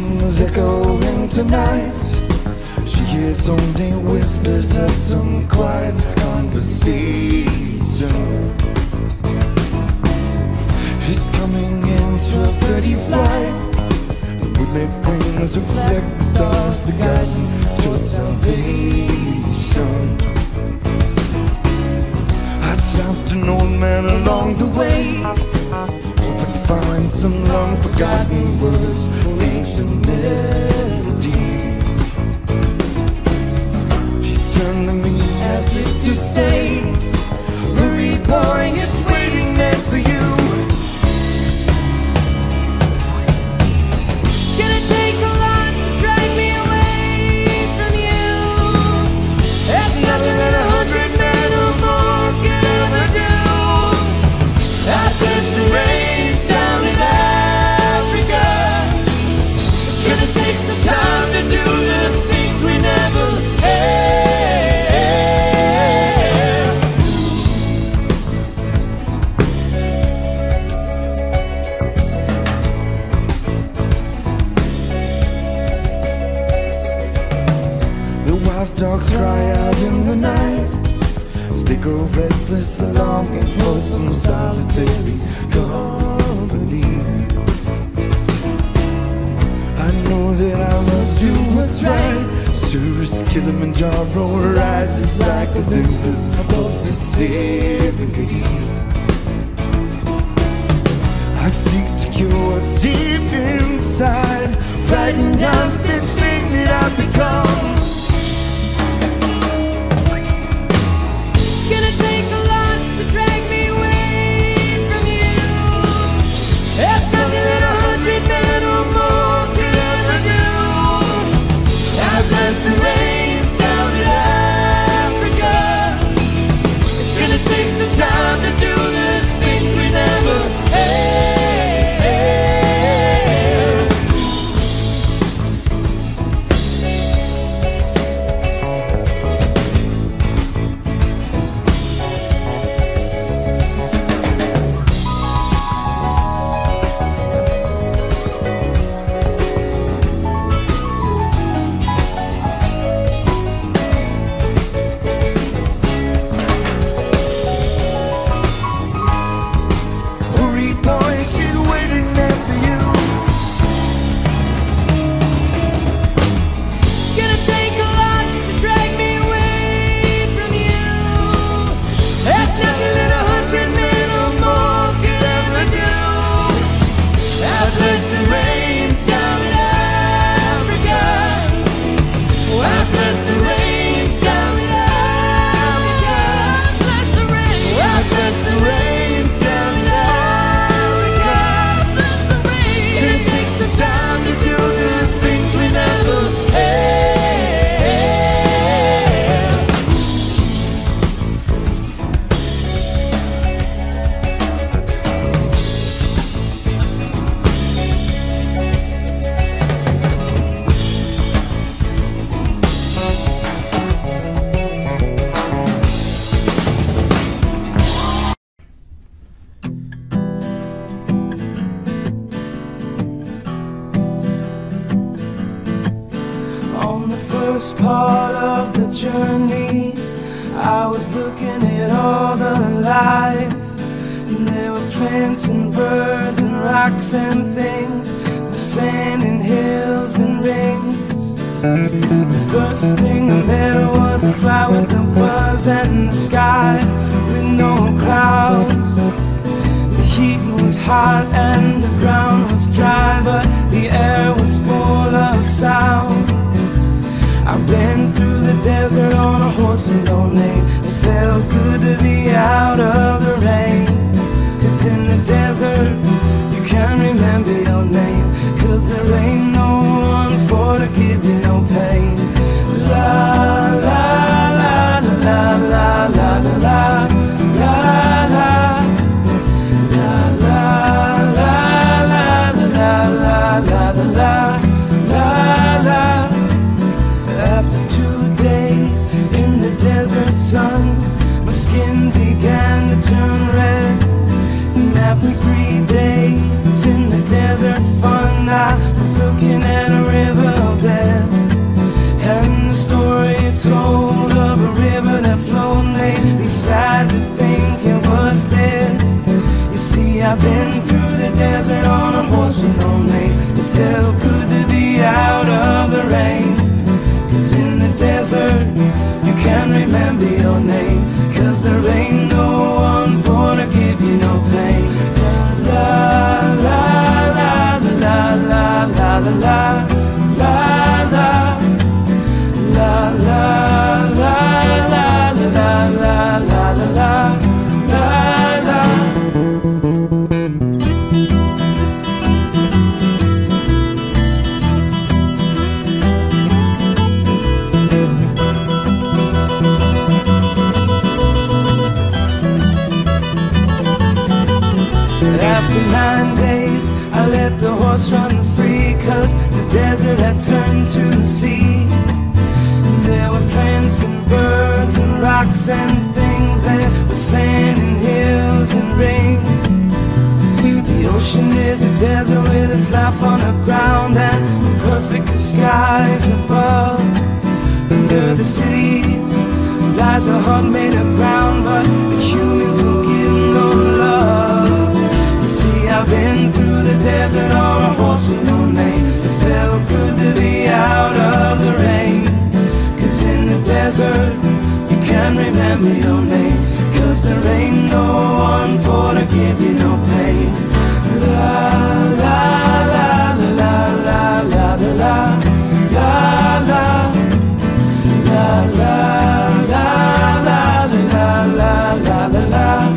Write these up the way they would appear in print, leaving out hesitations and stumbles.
strings echoing tonight. She hears only whispers of some quiet conversation. He's coming in 12:30 flight. The moonlit rings reflect the stars that guide me towards salvation. I stopped an old man along the way, hoping to find some long-forgotten words or ancient melody. He turned to me as if to say, "Marie, boy, it's waiting there for you." Dogs cry out in the night as they go restless, longing for some solitary company. I know that I must do what's right. Sure as Kilimanjaro rises like Olympus above the Serengeti. I seek to cure what's deep inside, frightened of the thing that I've become. First part of the journey, I was looking at all the life, and there were plants and birds and rocks and things, the sand and hills and rings. The first thing I met was a flower that was in the sky with no clouds. The heat was hot and the ground was dry, but the air was full of sound. I ran through the desert on a horse alone. It felt good to be out of the rain, 'cause in the desert you can't remember your name, 'cause there ain't no one for to give you no pain. La la la la la la la la la la la la la la la la la la. Sun, my skin began to turn red, and after 3 days in the desert fun, I was looking at her. wasn't lonely. It felt good to be out of the rain, 'cause in the desert you can remember your name, 'cause there ain't no one for to give you no pain. La la la la la la la la la la la la la la la la la la. After 9 days, I let the horse run free, 'cause the desert had turned to sea. There were plants and birds and rocks and things, there was sand and hills and rings. The ocean is a desert with its life on the ground, and the perfect skies above. Under the cities lies a heart made of ground, but the humans will give no love. I've been through the desert on a horse with no name. It felt good to be out of the rain, 'cause in the desert you can remember your name, 'cause there ain't no one for to give you no pain. La la la la la la la la la la la la la la la la la la.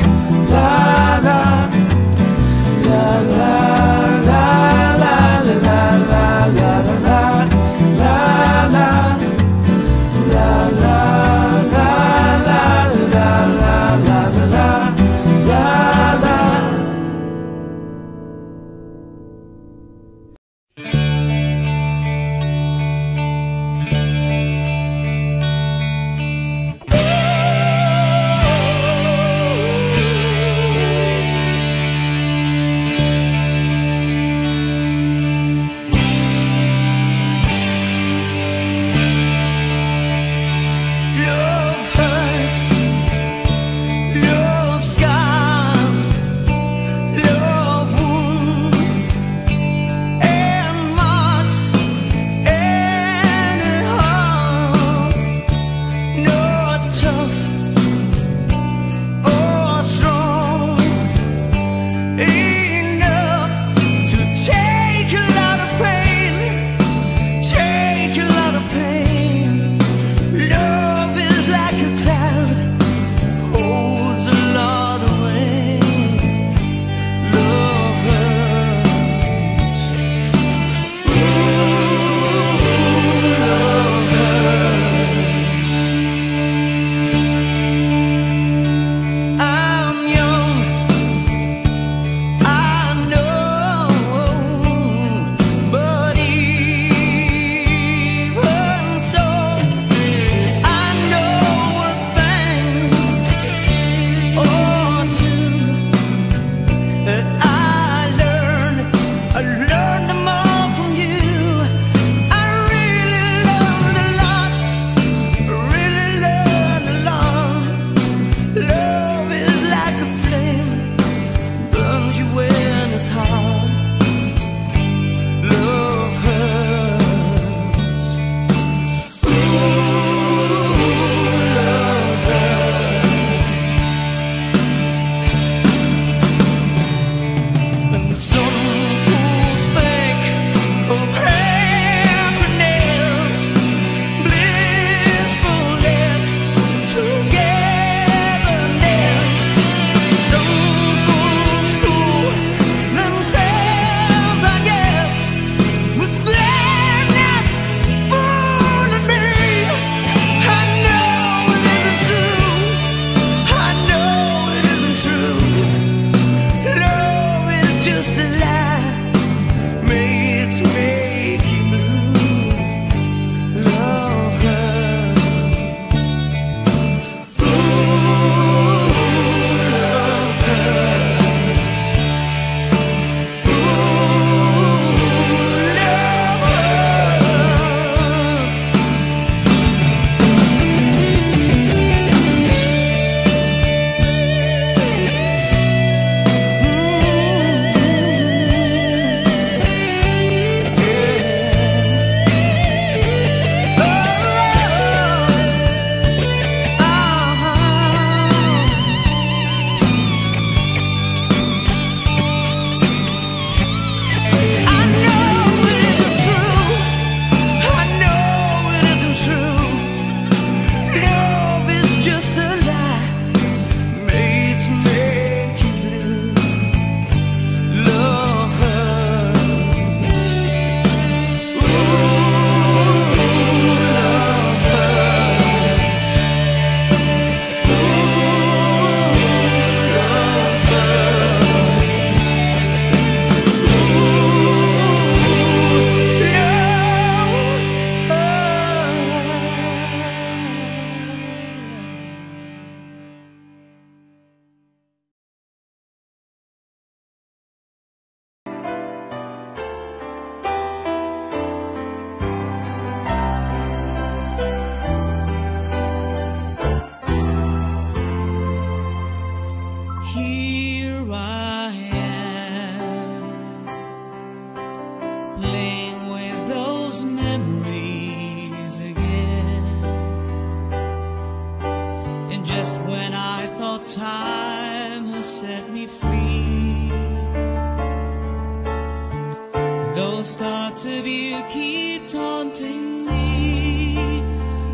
keep taunting me,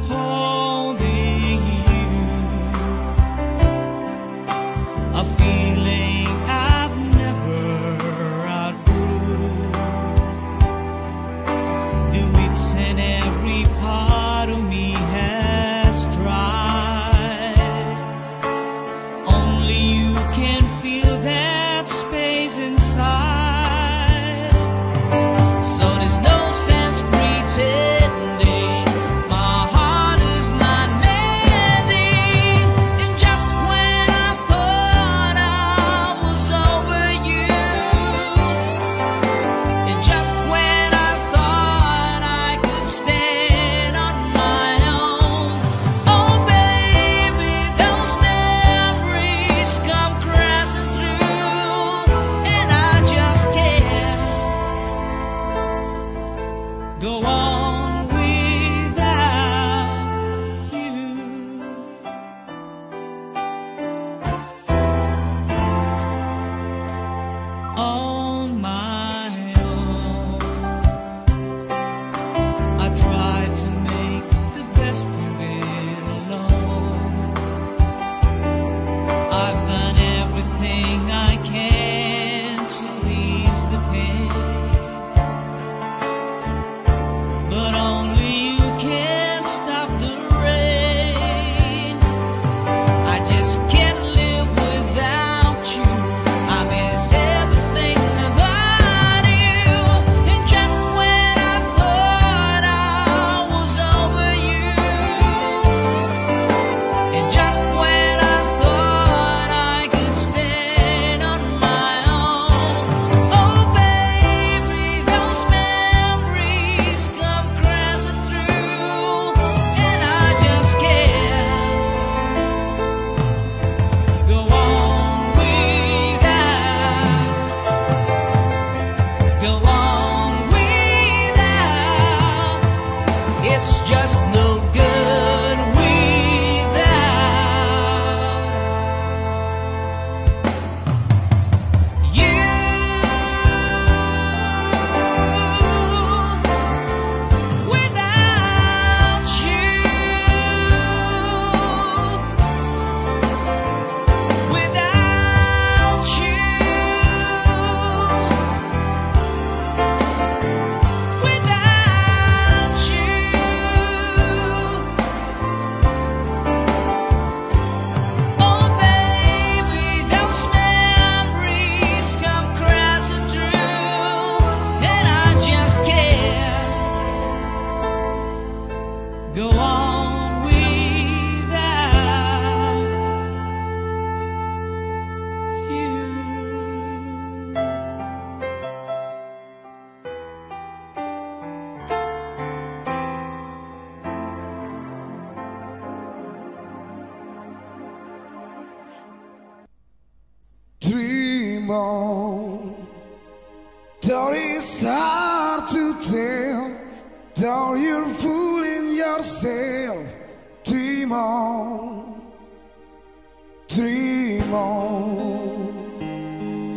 holding you, a feeling I've never outgrew. Do each and every part of me has tried. Only you can feel that space inside. Go on without you. On my own, I tried to make the best of it alone. I've done everything I can to ease the pain. It's just no good without you. Without you. Without you. Go on without you. Dream on, though it's hard to tell, though you're fooling yourself. Dream on, dream on.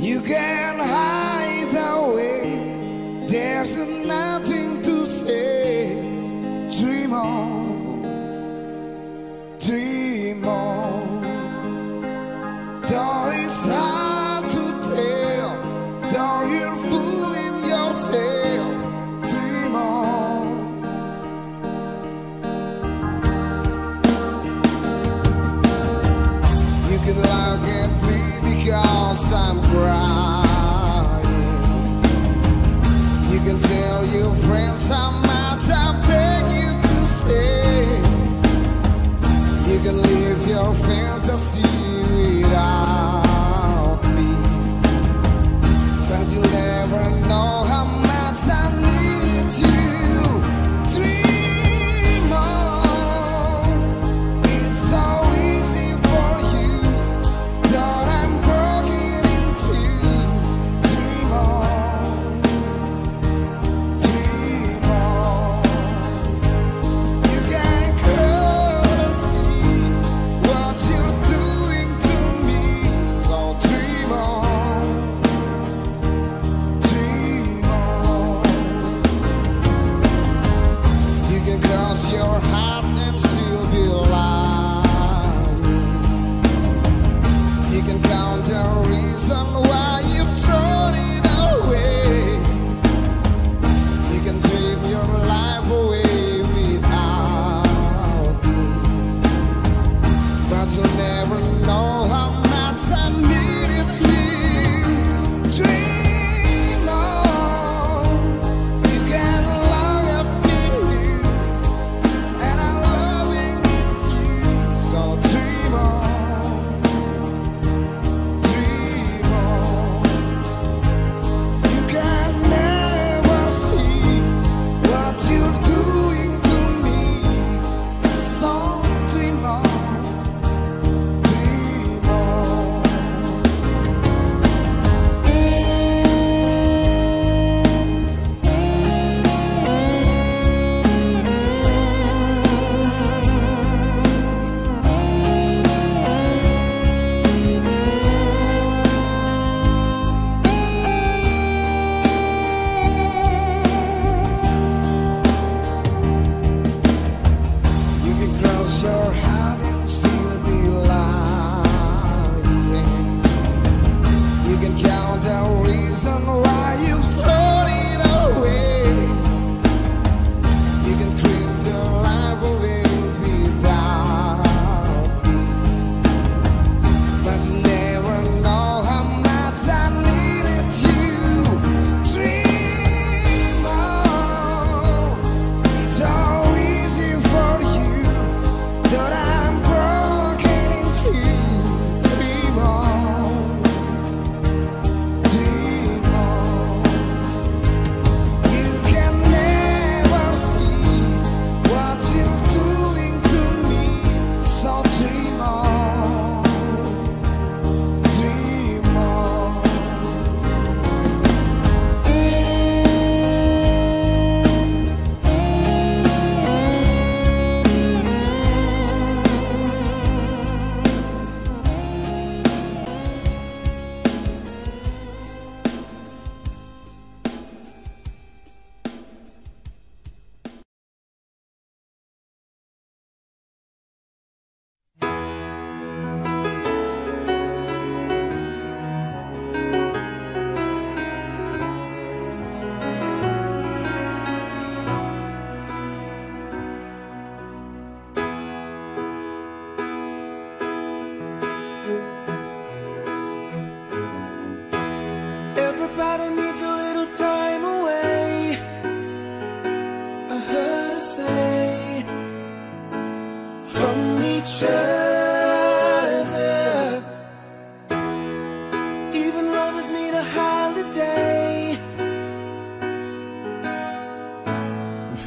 You can hide away, there's nothing to say. Dream on, dream on. Though it's hard to tell, though you're fooling yourself. You can look at me because I'm crying. You can tell your friends I'm mad, I beg you to stay. You can live your fantasy without me, but you never know how much I needed you. Dream on. It's so easy for you. I'm broken into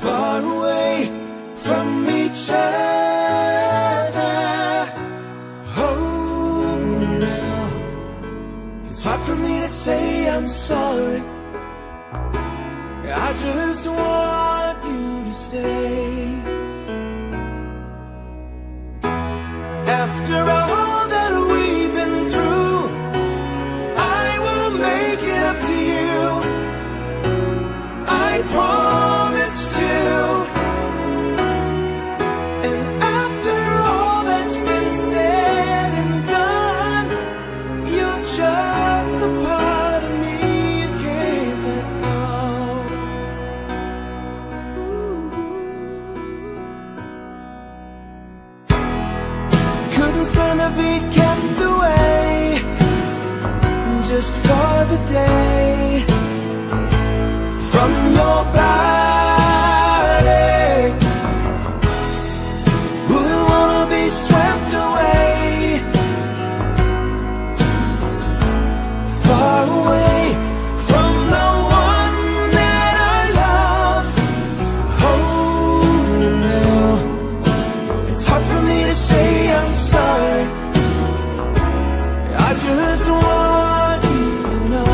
far away from each other. Oh, now it's hard for me to say I'm sorry. I just want you to stay. After all that we've been through, I will make it up to you. I promised you. And after all that's been said and done, you're just the part of me you can't let go. Ooh. Couldn't stand to be kept away just for the day from your body. Wouldn't wanna be swept away, far away from the one that I love. Oh, now it's hard for me to say I'm sorry. I just want you to know.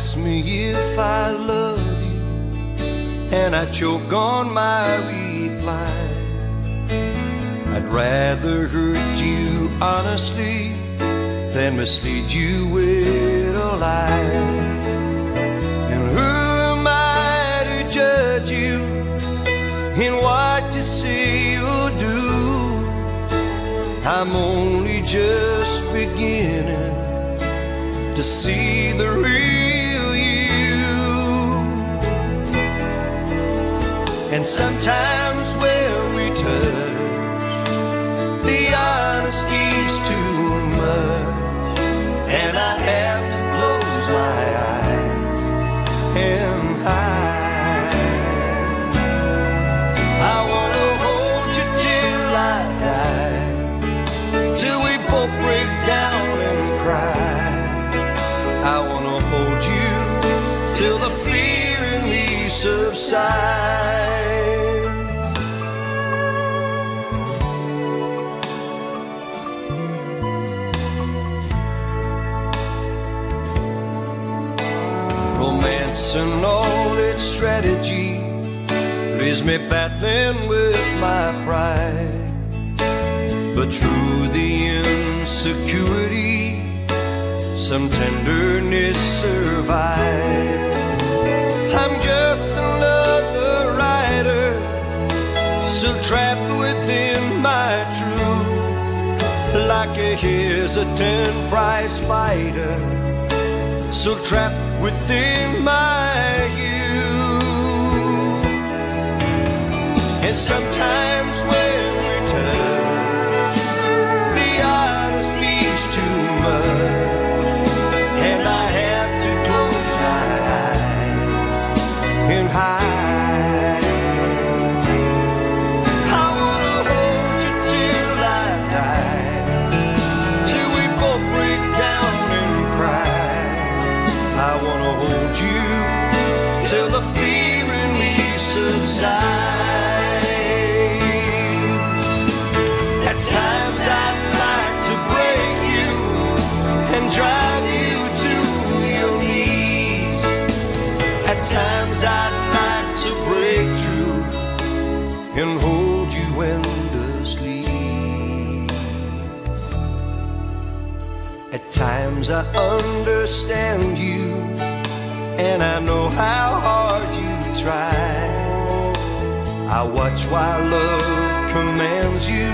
Ask me if I love you, and I choke on my reply. I'd rather hurt you honestly than mislead you with a lie. And who am I to judge you in what you say or do? I'm only just beginning to see the real. And sometimes when we touch, the honesty's too much, and I have to close my eyes and hide. I wanna hold you till I die, till we both break down and cry. I wanna hold you till the fear in me subsides. And all its strategy leaves me battling with my pride. But through the insecurity, some tenderness survives. I'm just another rider, still trapped within my truth, like a hesitant prize fighter, so trapped within my youth. And sometimes when we touch, the honesty's too much, and I have to close my eyes and hide. I wanna hold you till I die, till we both break down and cry. I wanna hold you till the fear in me subsides. Times I'd like to break you and drive you to your knees. At times I'd like to break through and hold you in the sleep. At times I understand you, and I know how hard you try. I watch while love commands you,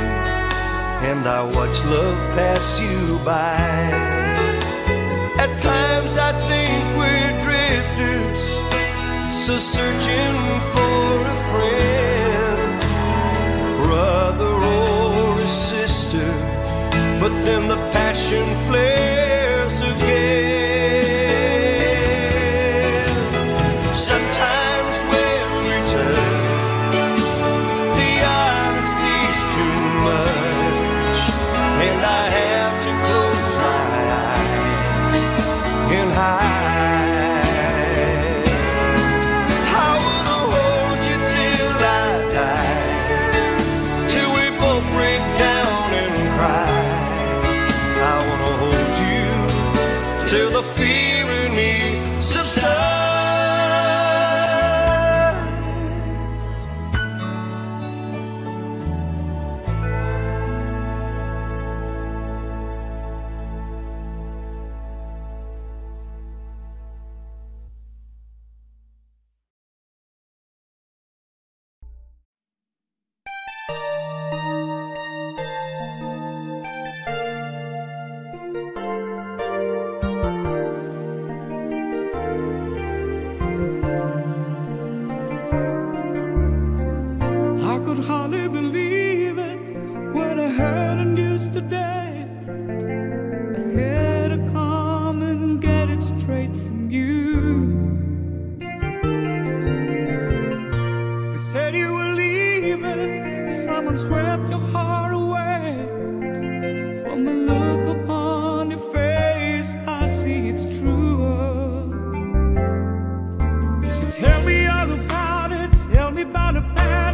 and I watch love pass you by. At times I think we're drifters, so searching for a friend, brother or a sister, but then the passion flares again. Sometimes when we turn, the honesty's too much, and I have to close my eyes and hide. I wanna hold you till I die, till we both break down and cry. I wanna hold you till the fear in me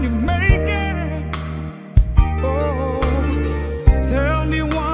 you make it. Oh, tell me why.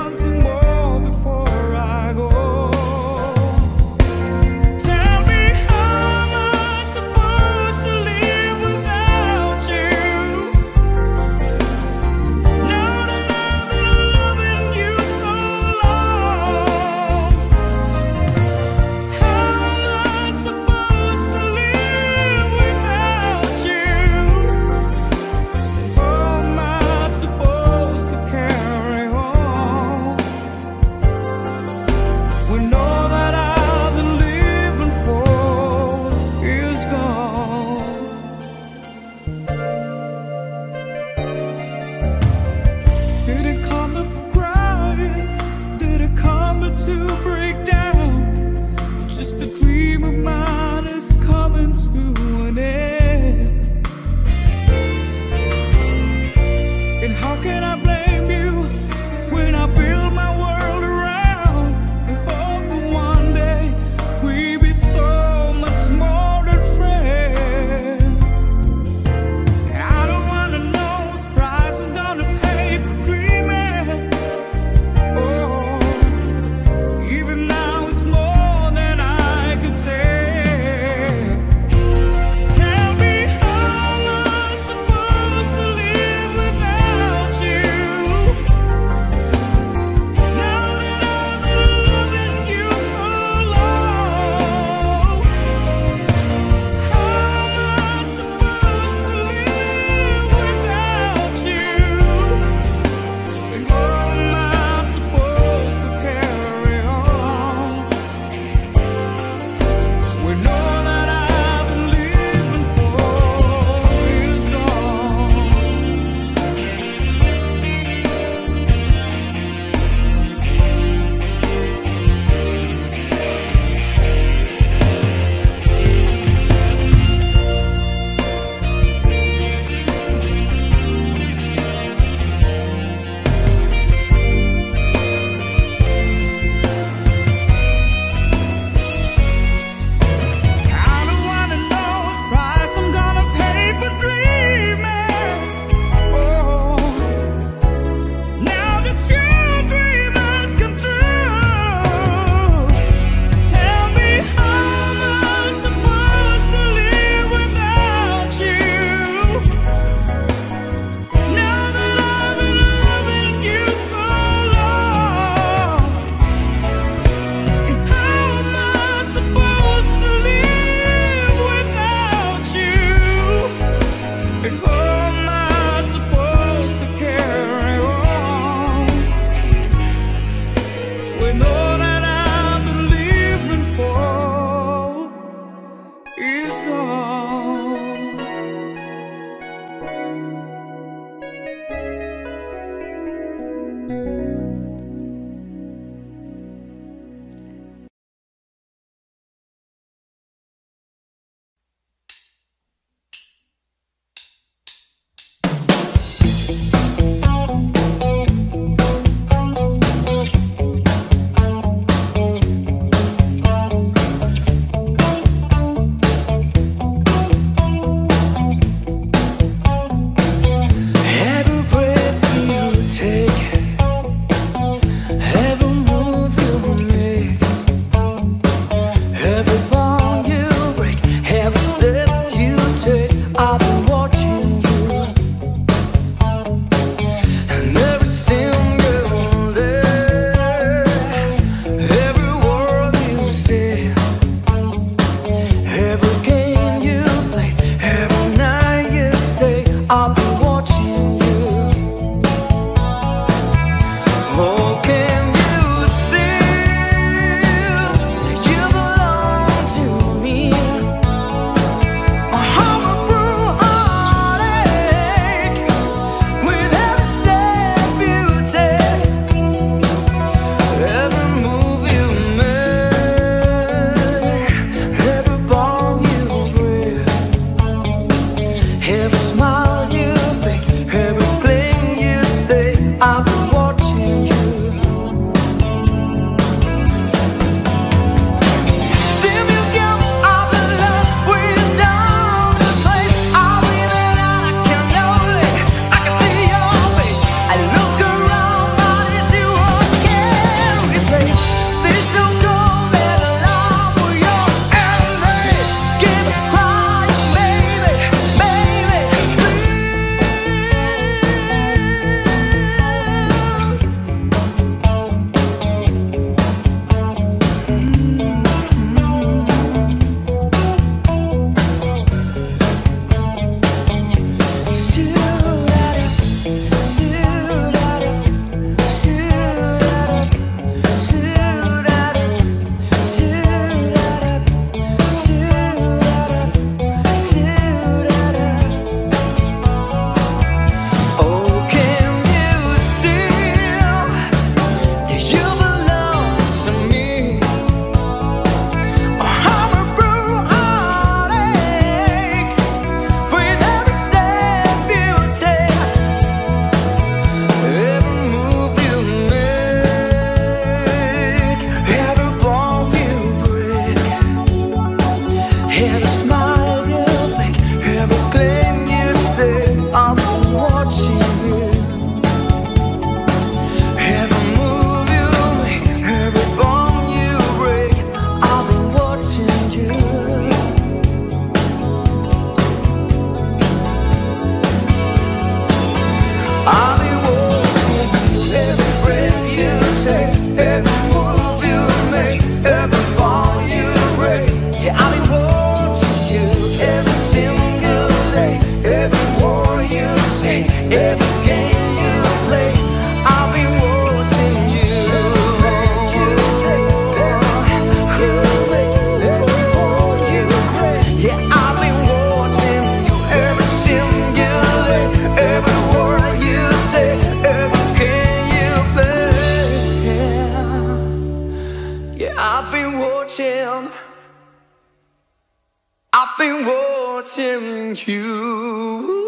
I've been watching you.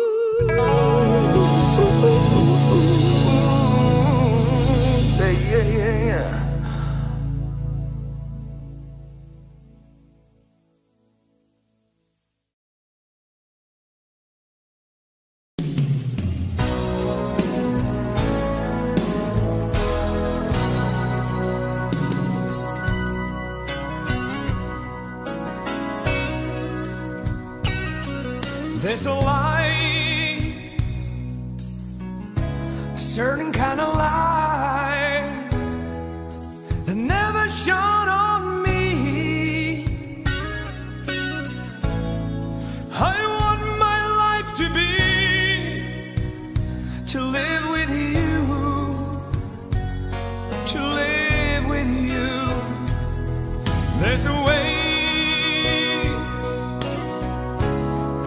Yeah, yeah, yeah, yeah. There's a light, a certain kind of light that never shone on me. I want my life to be, to live with you, to live with you. There's a way.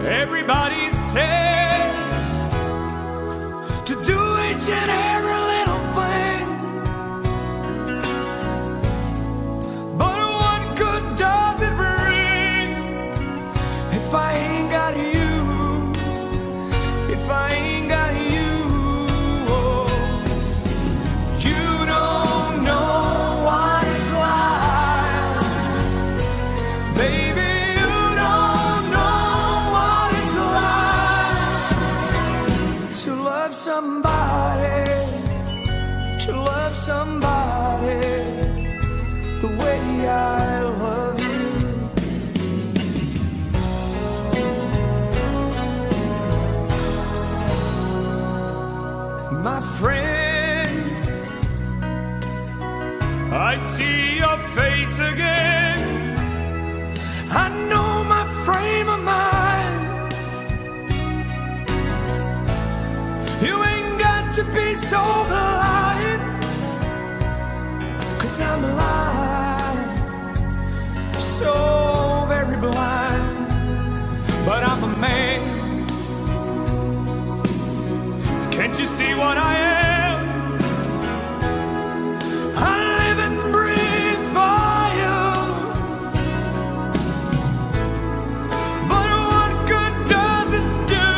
Everybody says to do each and every little thing, but what good does it bring if I ain't got you, if I ain't got you? Oh, you don't know what it's like, baby. Somebody, to love somebody the way I love you. My friend, I see your face again. I know my frame of mind. You ain't got to be so blind, 'cause I'm blind, so very blind. But I'm a man. Can't you see what I am? I live and breathe for you. But what good does it do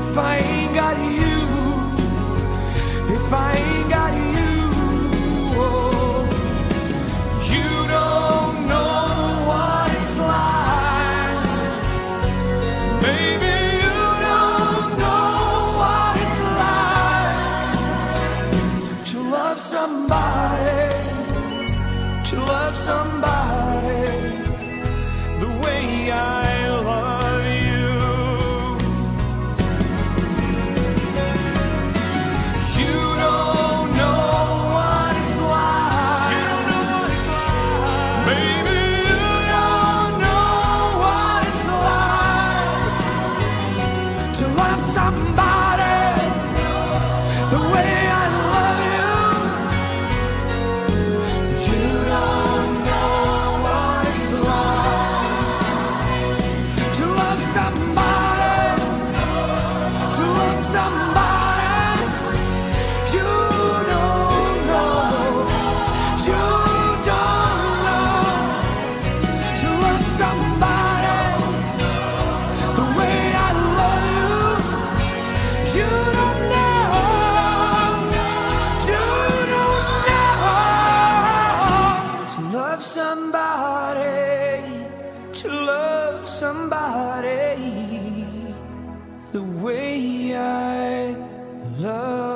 if I got you, if I ain't got you? Oh, you don't know what it's like, baby. You don't know what it's like to love somebody, to love somebody the way I love.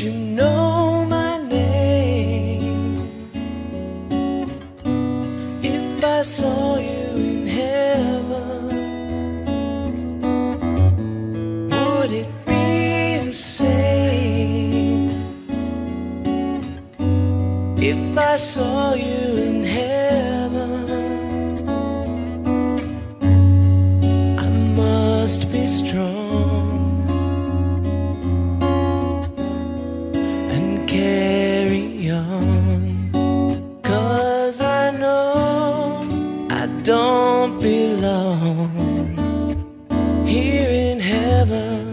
Would you know my name if I saw you in heaven? Would it be the same if I saw you in heaven? I must be strong and carry on, 'cause I know I don't belong here in heaven.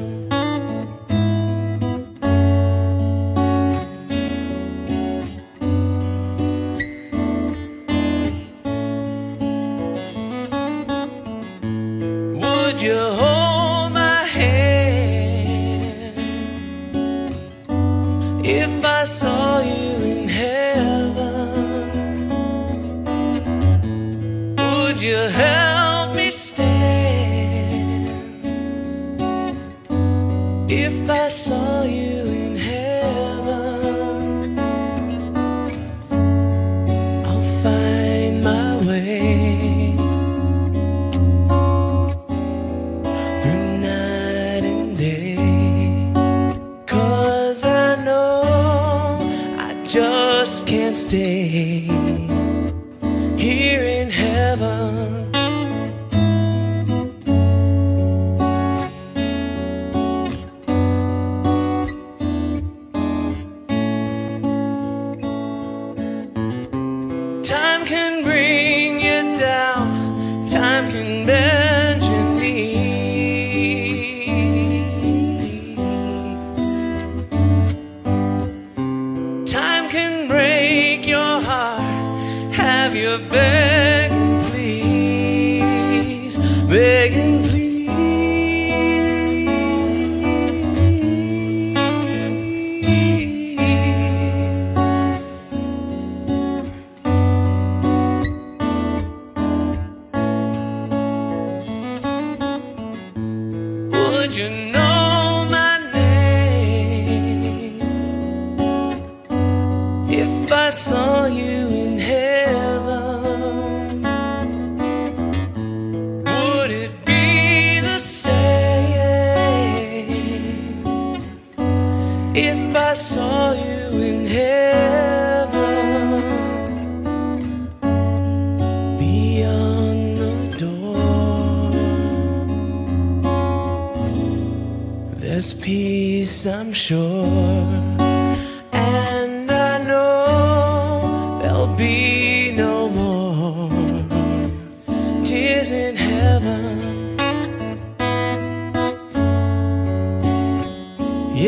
Would you hold my hand if I saw you in heaven? Would you help me stand if I saw you in heaven? I'll find my way through night and day, 'cause I know just can't stay here in heaven. Time can bring you down, time can bend your knees, time can break your heart, have you begging please, begging please. Would you know my name if I saw you in heaven? Would it be the same if I saw you in heaven? Beyond the door. There's peace, I'm sure, and I know there'll be no more tears in heaven.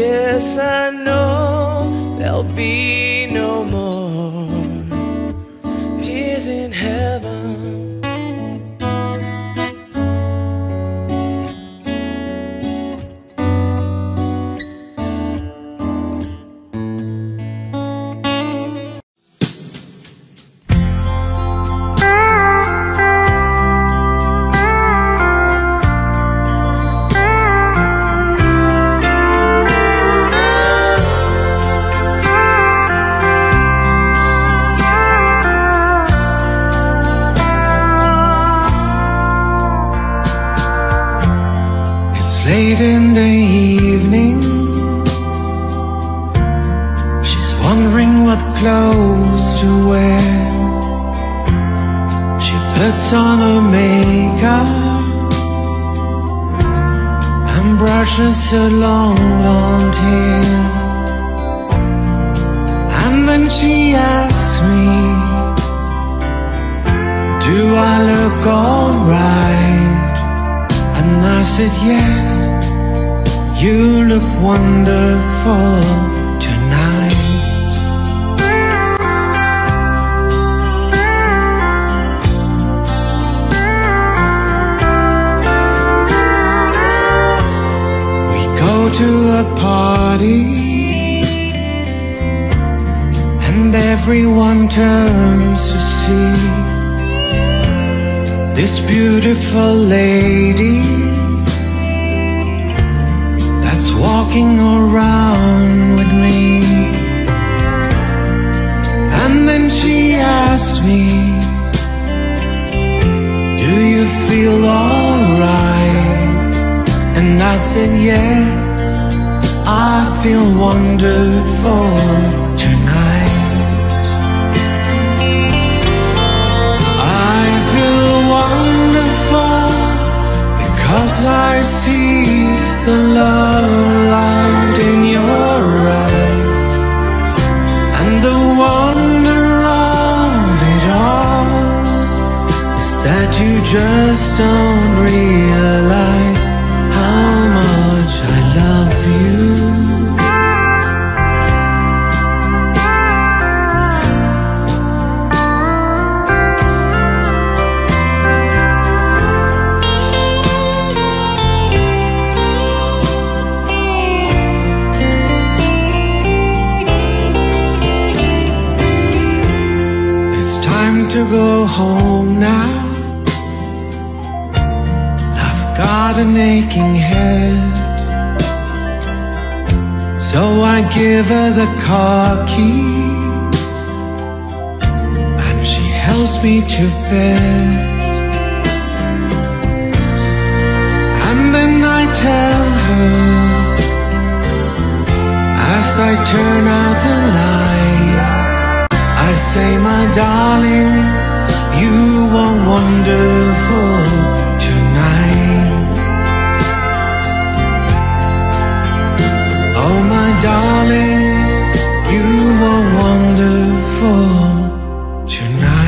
Yes, I know there'll be no more tears in heaven. Late in the evening, she's wondering what clothes to wear. She puts on her makeup and brushes her long blonde hair. And then she asks me, do I look alright? And I said yes, you look wonderful tonight. We go to a party and everyone turns to see this beautiful lady that's walking around with me. and yet I feel wonderful tonight. I feel wonderful because I see the love light in your eyes and the wonder of it all is that you just don't realize how much I love you. It's time to go home now. I've got an aching head, so I give her the car keys and she helps me to bed. And then I tell her as I turn out the light, I say, my darling, you are wonderful tonight. Oh my darling, you are wonderful tonight.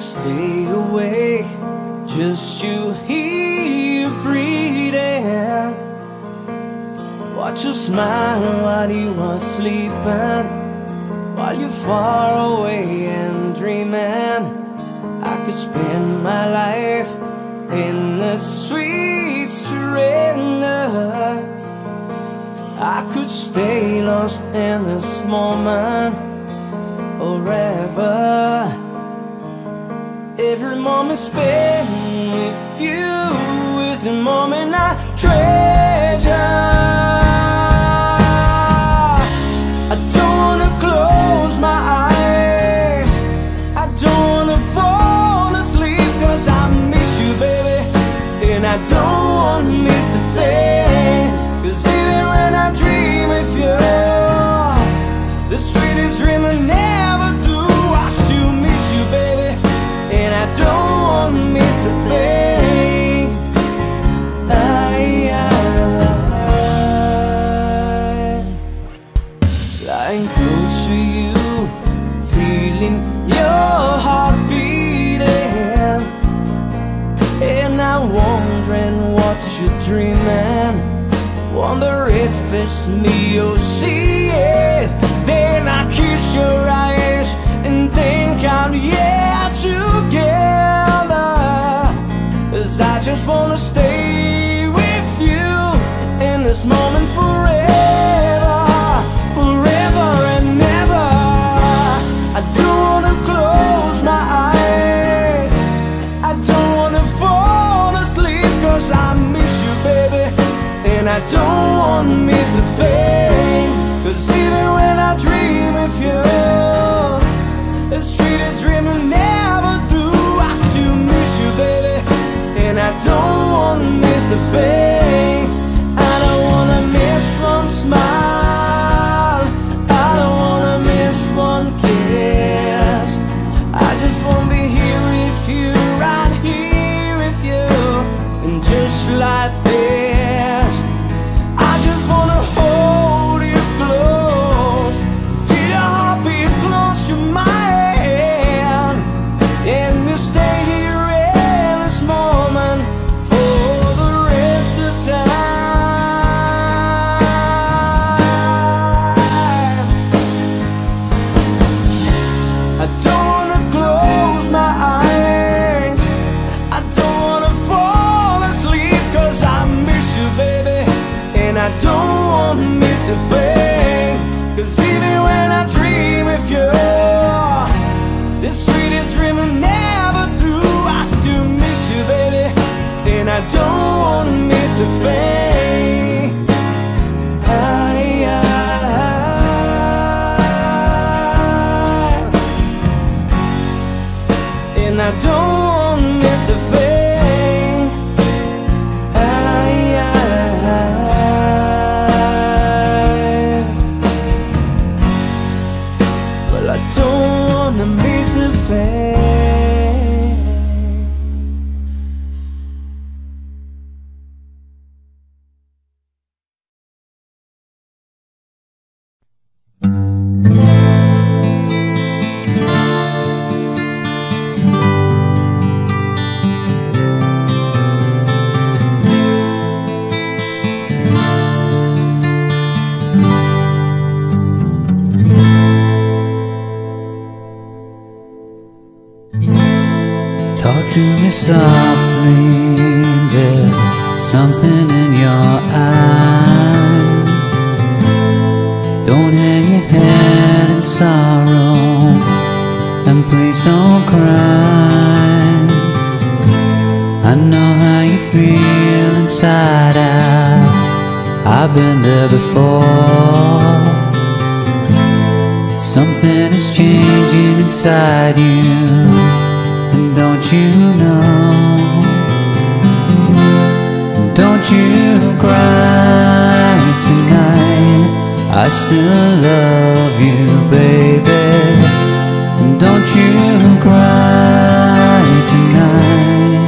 stay away, just you here breathing. Watch you smile while you are sleeping, while you're far away and dreaming. I could spend my life in the sweet surrender. I could stay lost in this moment forever. Every moment spent with you is a moment I treasure. I don't wanna close my eyes, I don't wanna fall asleep, 'cause I miss you, baby, and I don't wanna miss a thing. 'Cause even when I dream of you, the sweetest dream I never do. I still miss you, baby, and I don't wanna miss a thing. Lying close to you, feeling your heart beating, and I'm wondering what you're dreaming. Wonder if it's me you'll see it. Then I kiss your eyes and think out, yeah, together. 'Cause I just wanna stay with you in this moment forever, forever and ever. I don't wanna close my eyes, I don't wanna fall asleep, 'cause I miss you, baby, and I don't wanna miss a thing. 'Cause even when I dream of you, the sweetest dream I never do. I still miss you, baby, and I don't wanna miss a thing. I don't wanna miss one smile, I don't wanna miss one kiss. I just wanna be here with you, right here with you, and just like this. I don't wanna miss a thing. 'Cause even when I dream of you, the sweetest dream I never do. I still miss you, baby, and I don't wanna miss a thing. And I don't wanna miss a thing. Softly, there's something in your eyes. Don't hang your head in sorrow, and please don't cry. I know how you feel inside out, I've been there before. Something is changing inside you, don't you know? Don't you cry tonight, I still love you, baby. Don't you cry tonight.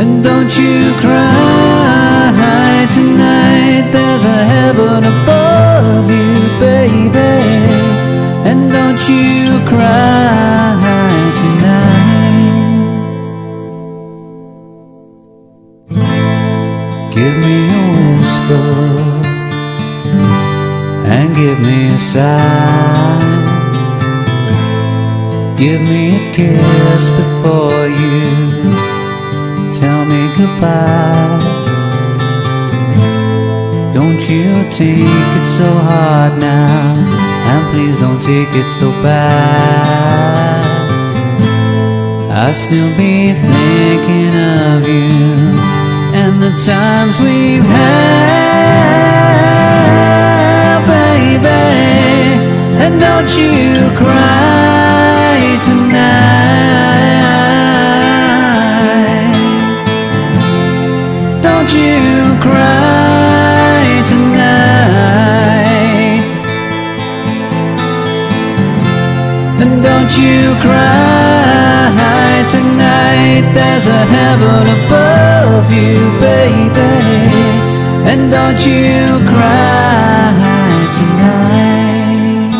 And don't you cry tonight, there's a heaven above you, baby. And don't Give me a whisper and give me a sigh. Give me a kiss before you tell me goodbye. Don't you take it so hard now, and please don't take it so bad. I'll still be thinking of you and the times we've had, baby. And don't you cry tonight. Don't you cry tonight. And don't you cry tonight. There's a heaven above you, baby. And don't you cry tonight.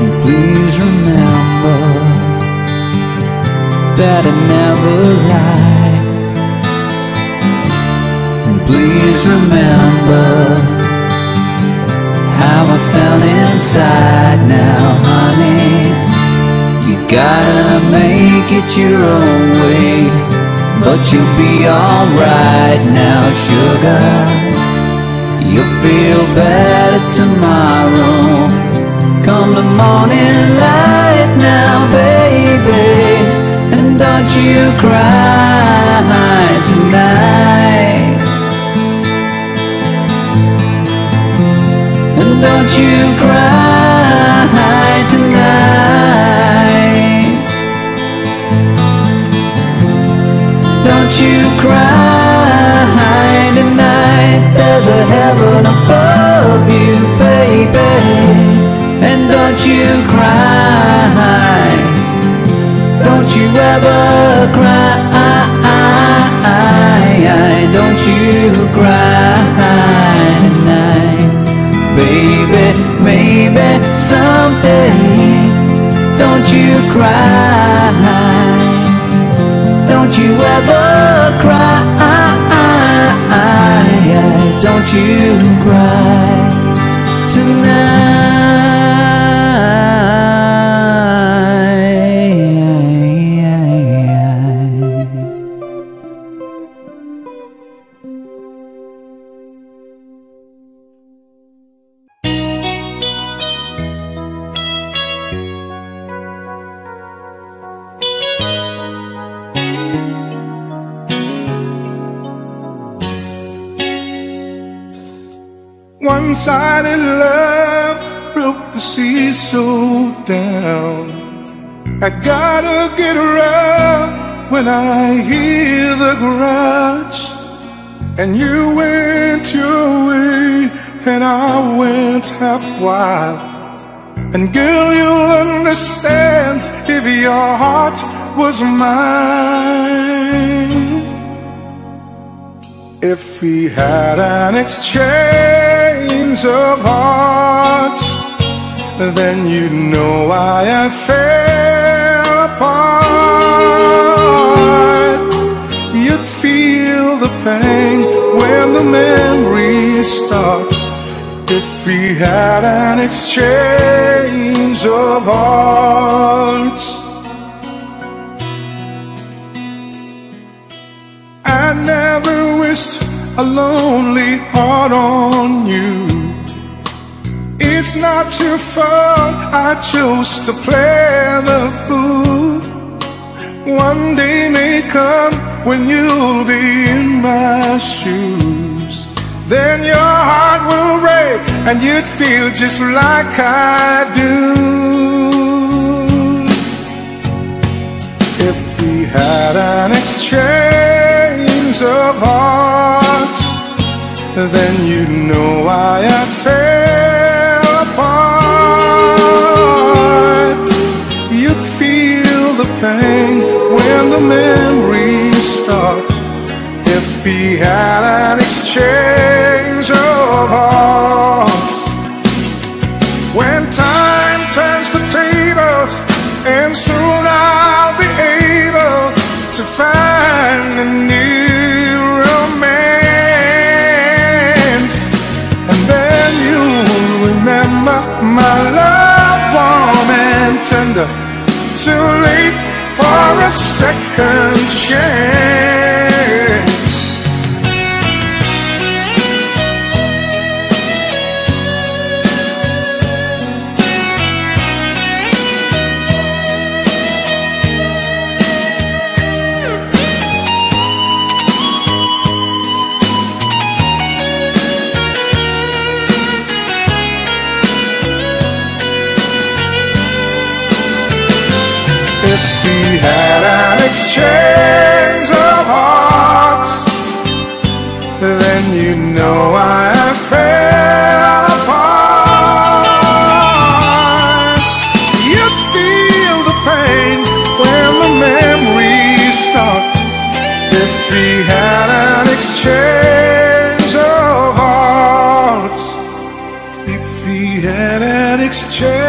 And please remember that I never lie. And please remember how I felt inside. Now, honey, you've gotta make it your own way, but you'll be alright now, sugar. You'll feel better tomorrow, come the morning light now, baby. And don't you cry tonight. And don't you cry tonight. Don't you cry tonight. There's a heaven above you, baby. And don't you cry. Don't you ever cry. Don't you cry tonight, baby. Maybe someday. Don't you cry. Don't you ever cry. Don't you cry tonight. One-sided love broke the seesaw down. I gotta get around when I hear the grudge. And you went your way and I went half wild. And girl, you'll understand if your heart was mine. If we had an exchange of hearts, then you'd know why I fell apart. You'd feel the pain when the memories start. If we had an exchange of hearts. I never wished a lonely heart on you. It's not your fault I chose to play the fool. One day may come when you'll be in my shoes. Then your heart will break and you'd feel just like I do. If we had an exchange of hearts, then you know why I fell apart. You'd feel the pain when the memories start. If we had an exchange of hearts. When time turns the tables, and soon I'll be able to find tender, too late for a second chance. We had an exchange of hearts, then you know I fell apart. You'd feel the pain when the memories start. If we had an exchange of hearts, if we had an exchange.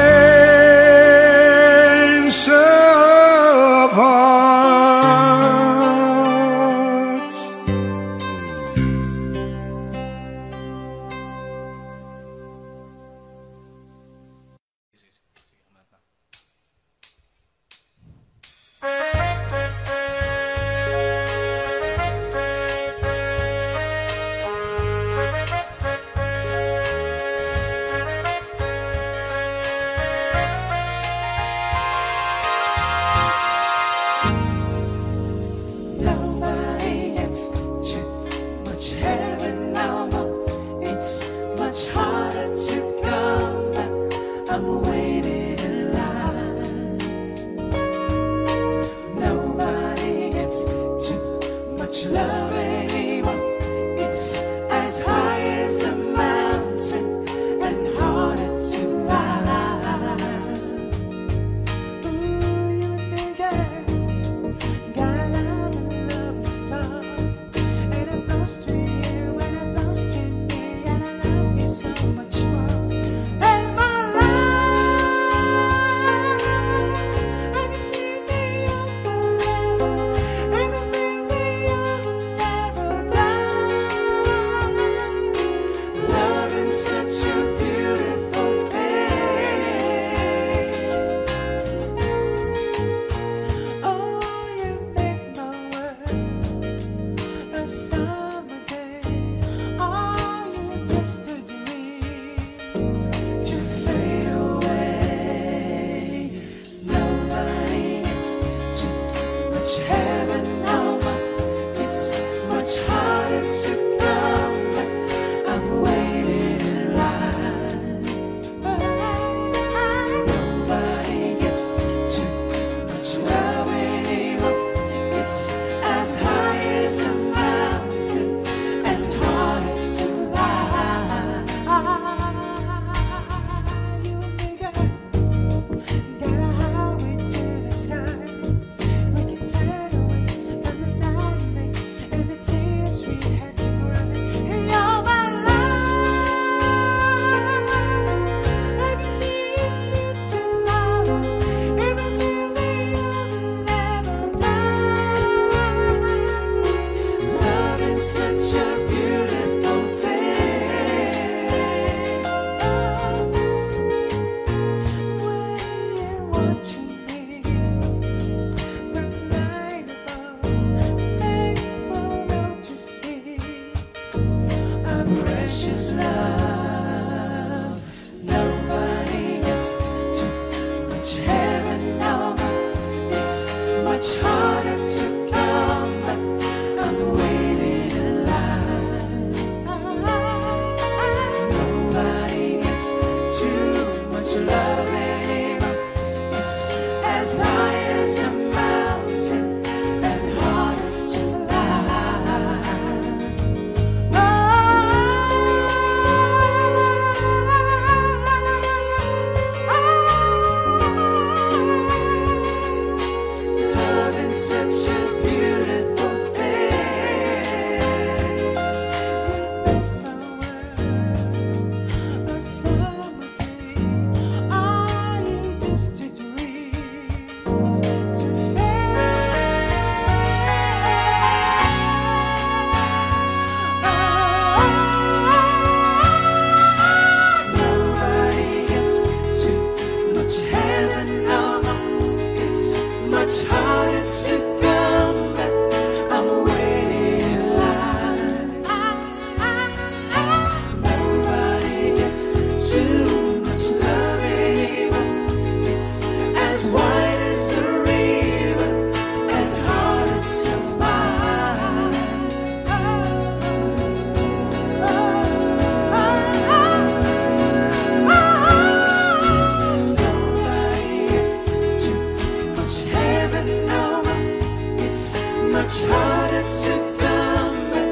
much harder to come, but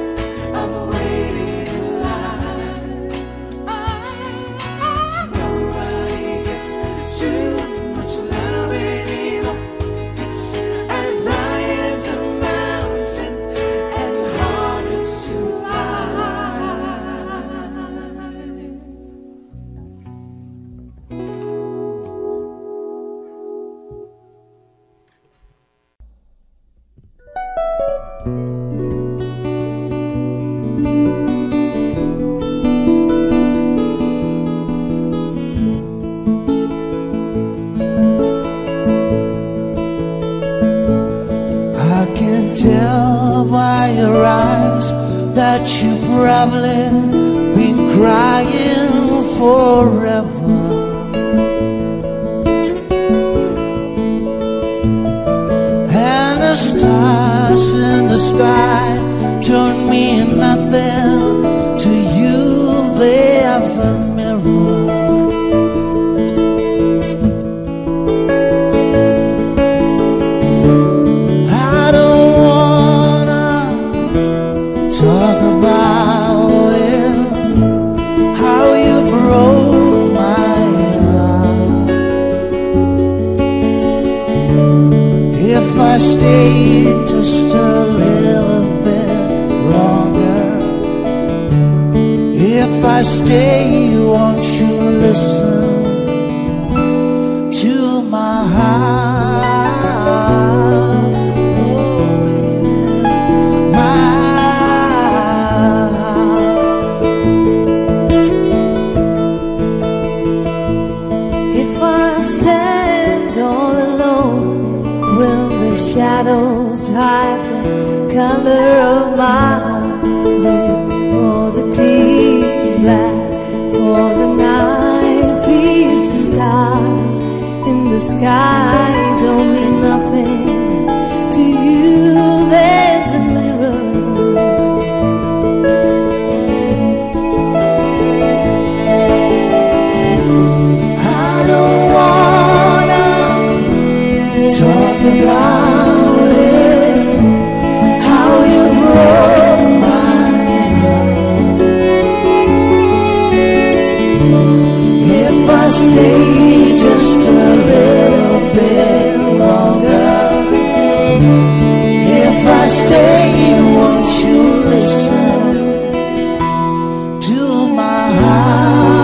I'm waiting in line. Nobody gets too much love anymore. It's as high as a mountain and harder to find. Tell by your eyes that you've probably been crying forever. And the stars in the sky don't mean nothing to you, they have a mirror. I stayed just a little bit longer. If I stay, won't you listen to my heart? Oh, baby, my heart. If I stand all alone, will shadows hide the color of my heart. Look for the tears black, for the night. Please, the stars in the sky don't mean nothing to you. There's a mirror. I don't wanna talk about just a little bit longer. If I stay, won't you listen to my heart?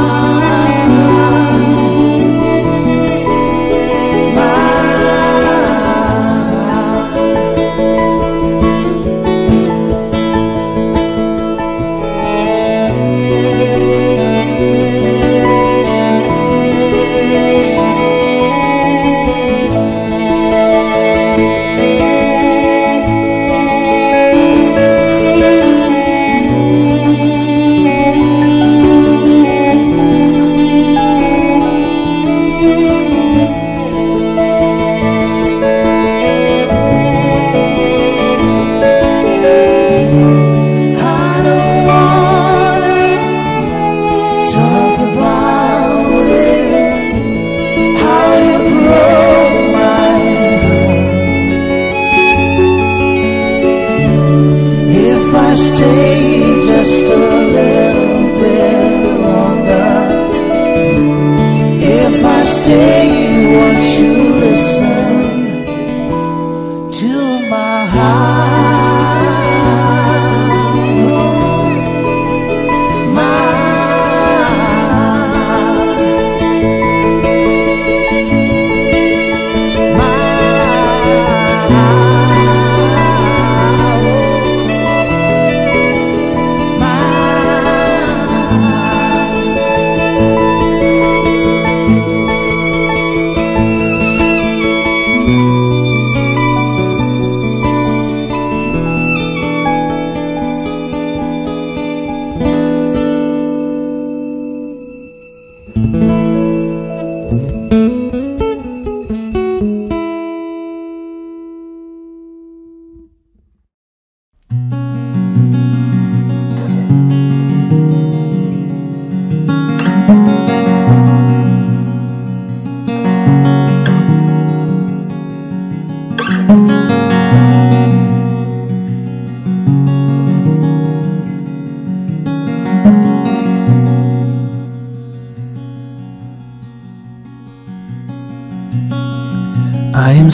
I am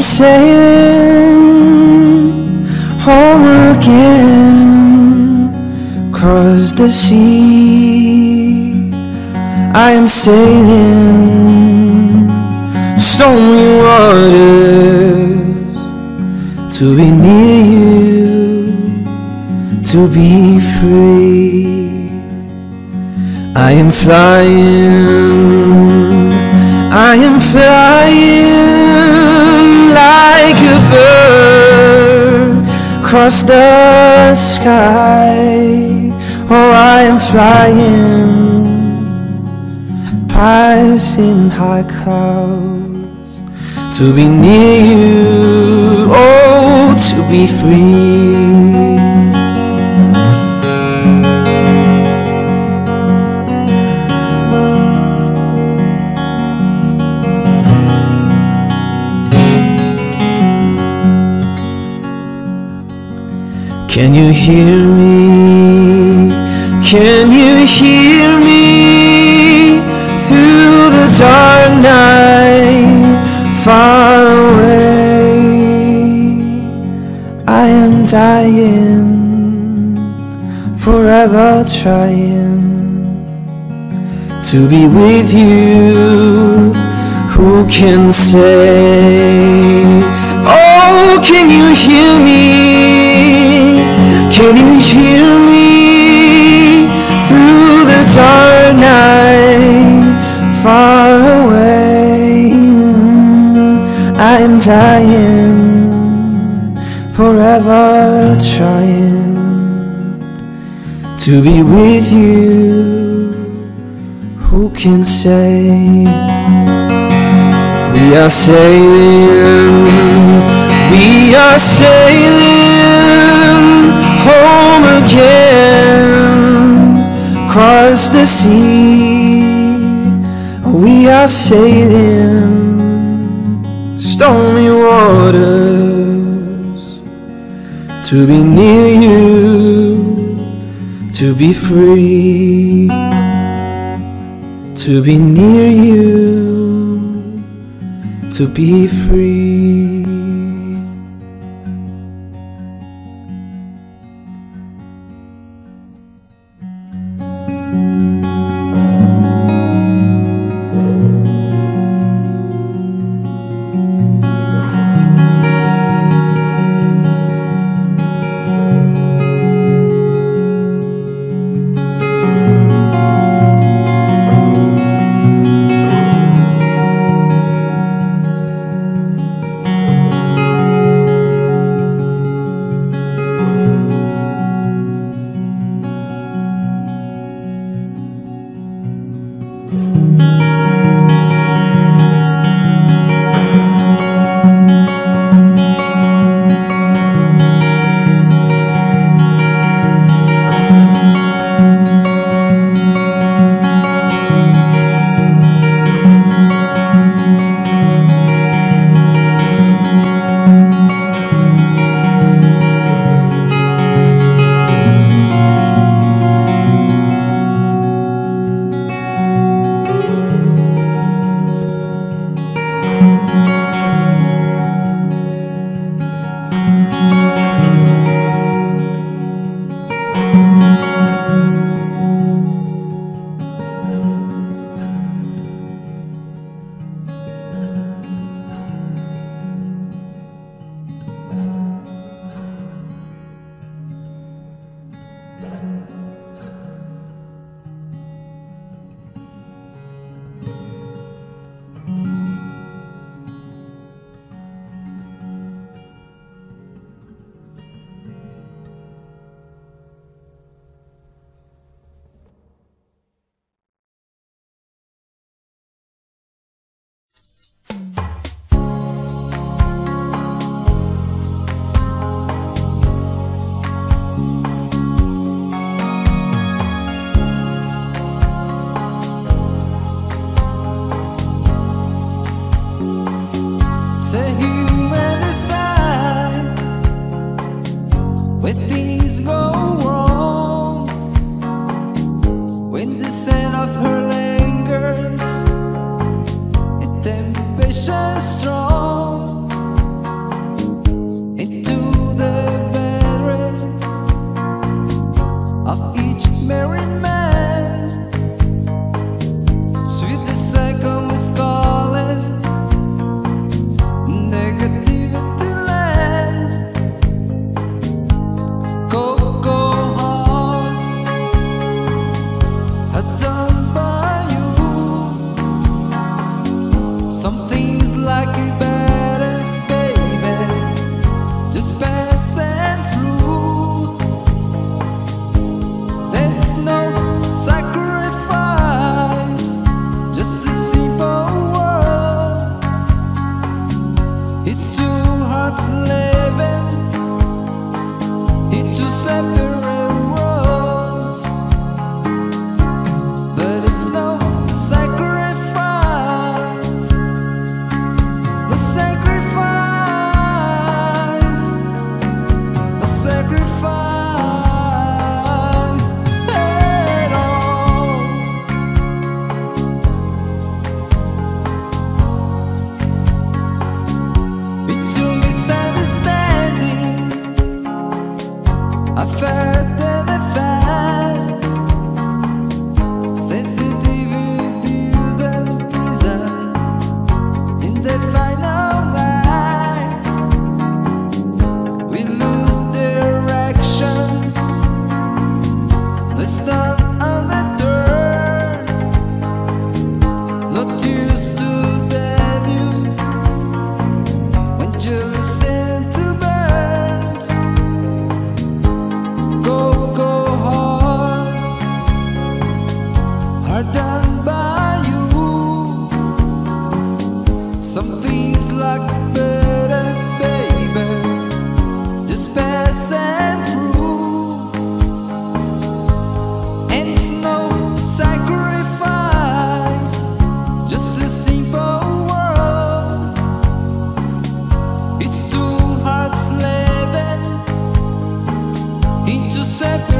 sailing home again, across the sea. I am sailing stormy waters, to be near you, to be free. I am flying like a bird across the sky. Oh, I am flying, passing high clouds, to be near you, oh, to be free. Can you hear me? Can you hear me? Through the dark night, far away. I am dying, forever trying to be with you. Who can say? Oh, can you hear me? Can you hear me through the dark night, far away? I am dying, forever trying to be with you. Who can say? We are sailing home again, across the sea. We are sailing stormy waters, to be near you, to be free. To be near you, to be free. When the scent of her lingers patience strong into the memory of each married man. Sweet the second is calling negativity land. Go on, I don't. Some things like it better, baby, just passing through. There's no sacrifice, just a simple word. It's two hearts living, it's two separate worlds, but it's no sacrifice. Done by you. Some things like better, baby, just passing through. And it's no sacrifice, just a simple word. It's two hearts living into separate worlds.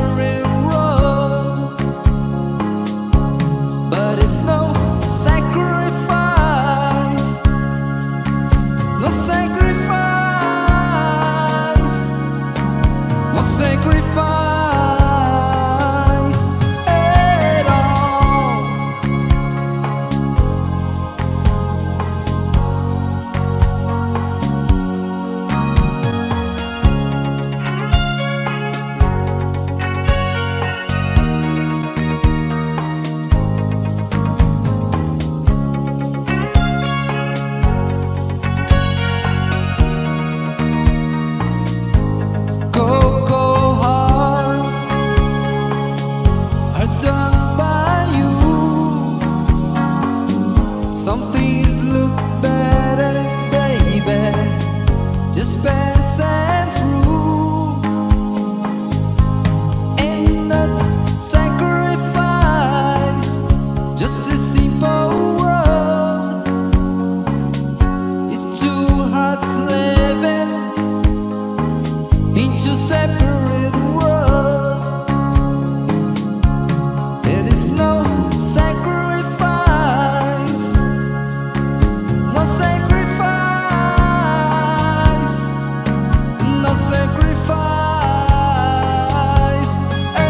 Some things look better, baby, just passing through. And not sacrifice, just a simple word. It's two hearts living into separate worlds. There is no sacrifice. No sacrifice at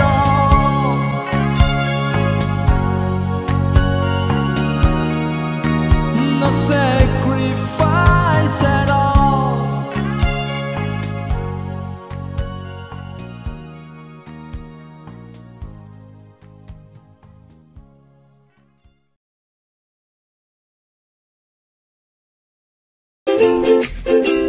all.